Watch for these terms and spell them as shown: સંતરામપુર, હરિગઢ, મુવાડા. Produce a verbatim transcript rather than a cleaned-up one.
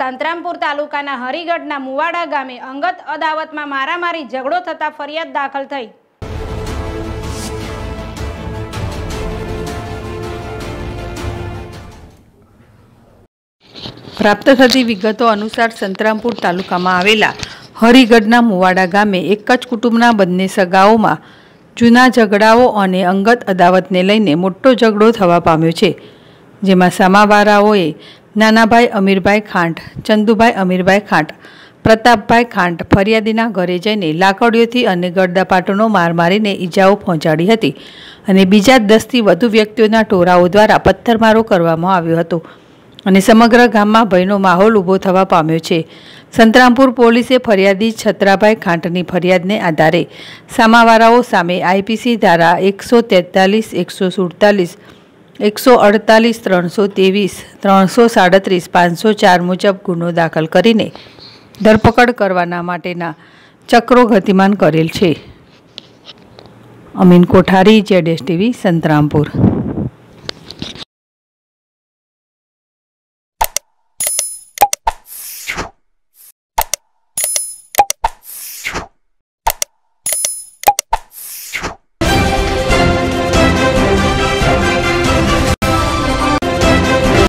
સંતરામપુર તાલુકાના હરિગઢના મુવાડા ગામે અંગત અદાવતમાં મારામારી ઝઘડો થતા ફરિયાદ દાખલ થઈ। પ્રાપ્ત થતી વિગતો અનુસાર સંતરામપુર તાલુકામાં આવેલા હરિગઢના મુવાડા ગામે એક જ કુટુંબના બંને સગાઓમાં જૂના ઝઘડાઓ અને અંગત અદાવતને લઈને મોટો ઝઘડો થવા પામ્યો છે, જેમાં સામાવારાઓએ નાનાભાઈ અમીરભાઈ ખાંટ, ચંદુભાઈ અમીરભાઈ ખાંટ, પ્રતાપભાઈ ખાંટ ફરિયાદીના ઘરે જઈને લાકડીઓથી અને ગળદાપાટોનો માર મારીને ઈજાઓ પહોંચાડી હતી અને બીજા દસથી વધુ વ્યક્તિઓના ટોળાઓ દ્વારા પથ્થરમારો કરવામાં આવ્યો હતો અને સમગ્ર ગામમાં ભયનો માહોલ ઊભો થવા પામ્યો છે। સંતરામપુર પોલીસે ફરિયાદી છત્રાભાઈ ખાંટની ફરિયાદને આધારે સામાવારાઓ સામે આઈપીસી ધારા એકસો તેતાલીસ એકસો સુડતાલીસ एक सौ अड़तालीस त्रो तेवीस त्रो साड़ीस पांच सौ चार मुजब गुनो दाखल करीने धरपकड़ करवाना माटेना चक्रो गतिमान करेल छे। Amin Kothari Z S TV Santrampur.